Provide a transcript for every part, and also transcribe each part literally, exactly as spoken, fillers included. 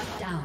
Shut down.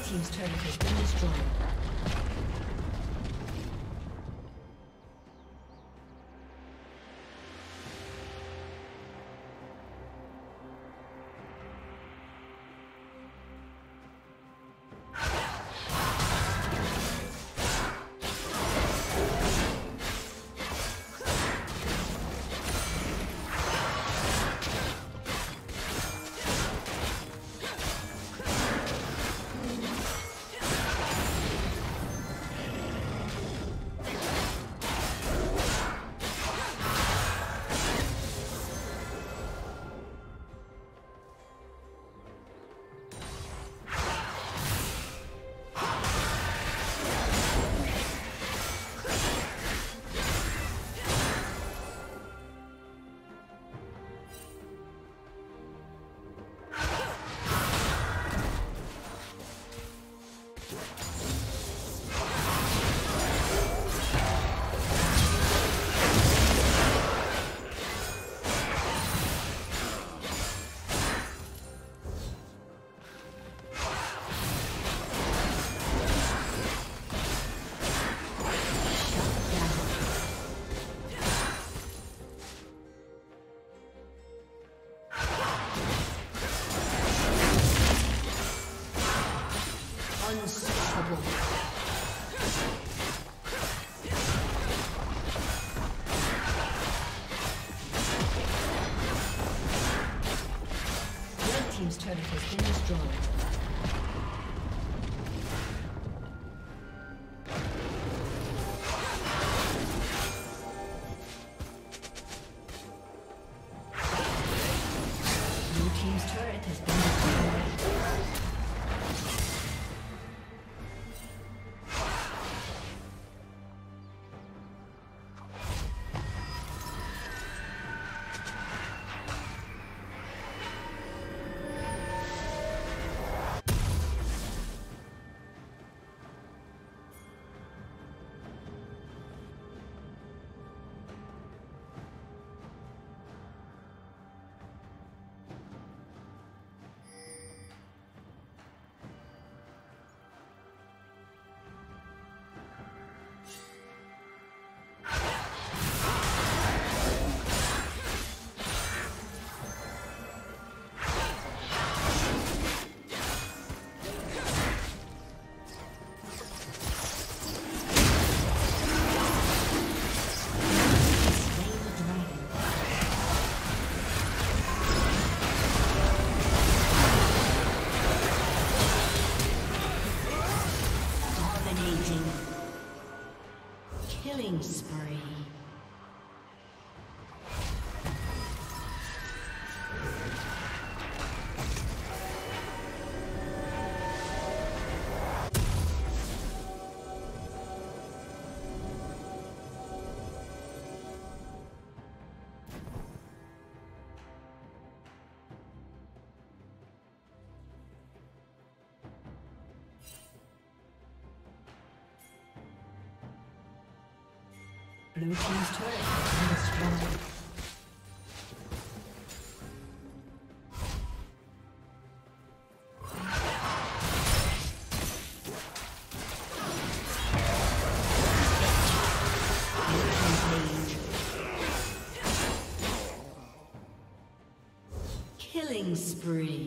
Team's turret has been destroyed. Team's turret has been destroyed. Killing spree. Blue team's turret has been destroyed. Killing spree.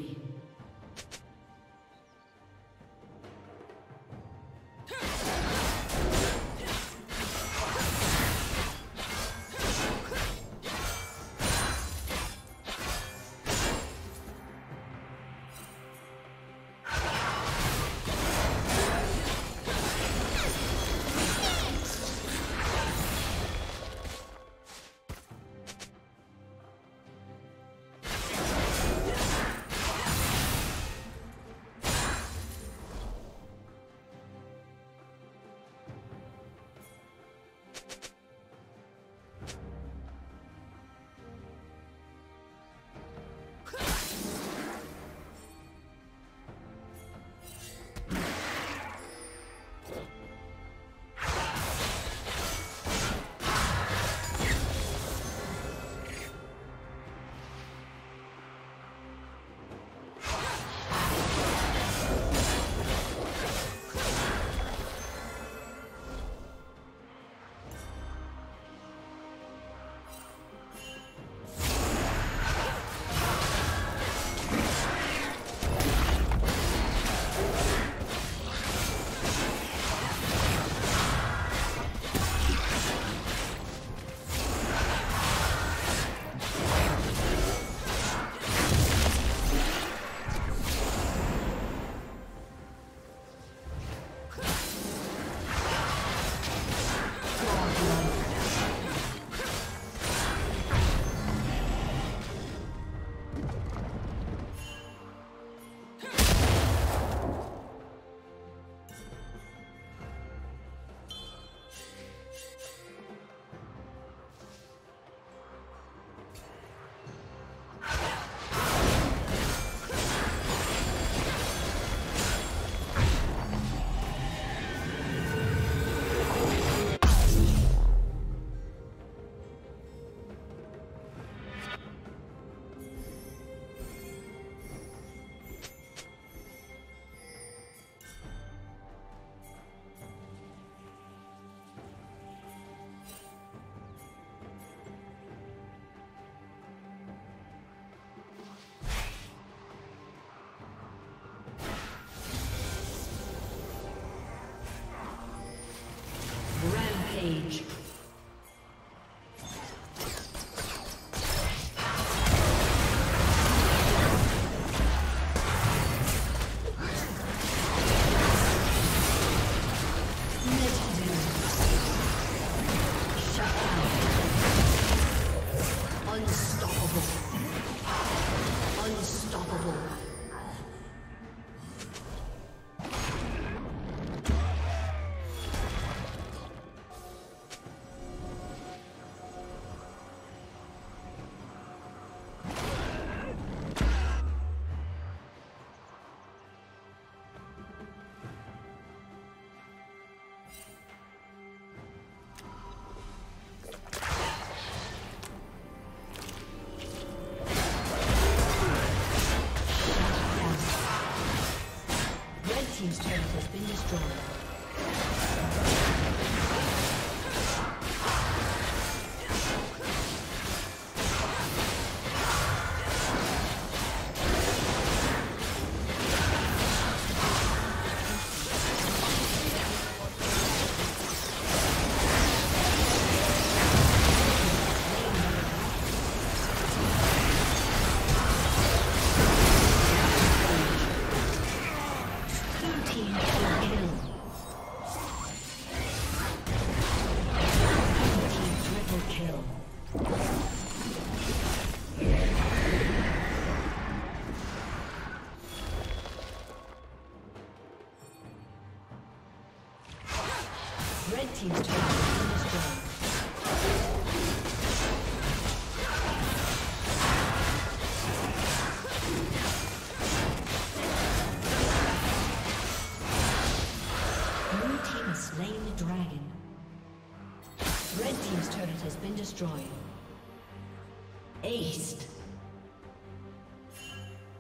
Age. team's turn is joined. Blue team has slain the dragon. Red team's turret has been destroyed. Aced.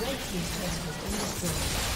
Red team's turret has been destroyed.